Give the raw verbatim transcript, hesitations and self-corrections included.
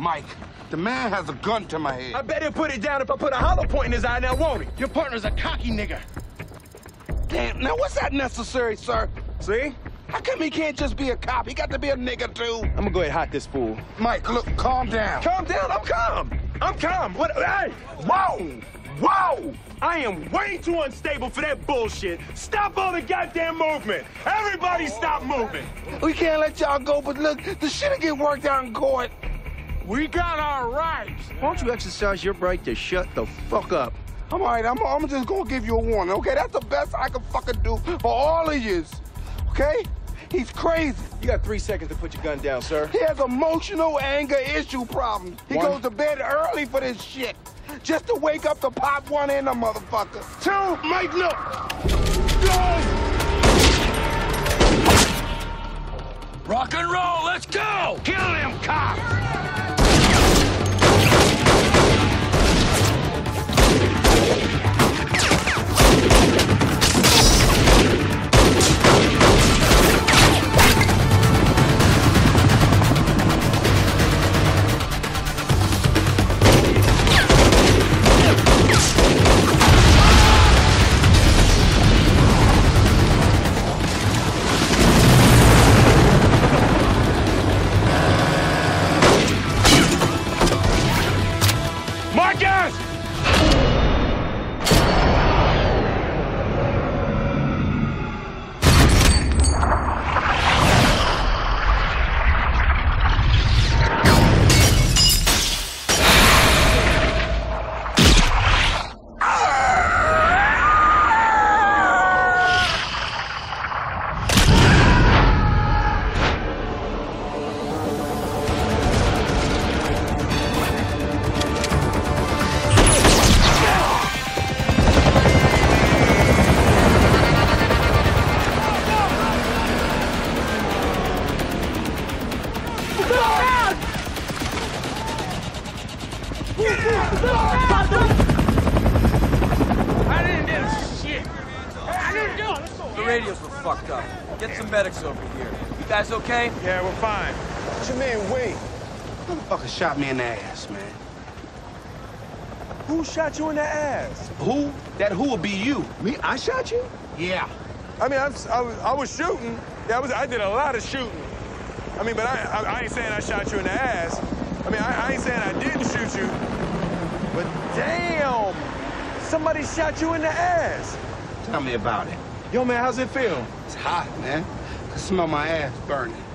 Mike, the man has a gun to my head. I bet he'll put it down if I put a hollow point in his eye now, won't he? Your partner's a cocky nigga. Damn, now what's that necessary, sir? See? How come he can't just be a cop? He got to be a nigga, too. I'm gonna go ahead and hot this fool. Mike, look, calm down. Calm down? I'm calm. I'm calm. What? Hey! Whoa! Whoa! I am way too unstable for that bullshit. Stop all the goddamn movement. Everybody stop moving. We can't let y'all go, but look, the shit'll get worked out in court. We got our rights. Why don't you exercise your right to shut the fuck up? I'm all right. I'm, I'm just gonna give you a warning, okay? That's the best I can fucking do for all of yous, okay? He's crazy. You got three seconds to put your gun down, sir. He has emotional anger issue problems. He one. goes to bed early for this shit. Just to wake up to pop one in a motherfucker. Two, Mike, look. Go! Rock and roll, let's go! Kill him, cop! Okay? Yeah, we're fine. What's your man, Wade? Motherfucker shot me in the ass, man. Who shot you in the ass? Who? That who would be you. Me? I shot you? Yeah. I mean, I, I, was, I was shooting. Yeah, I, was, I did a lot of shooting. I mean, but I, I, I ain't saying I shot you in the ass. I mean, I, I ain't saying I didn't shoot you. But damn, somebody shot you in the ass. Tell me about it. Yo, man, how's it feel? It's hot, man. I can smell my ass burning.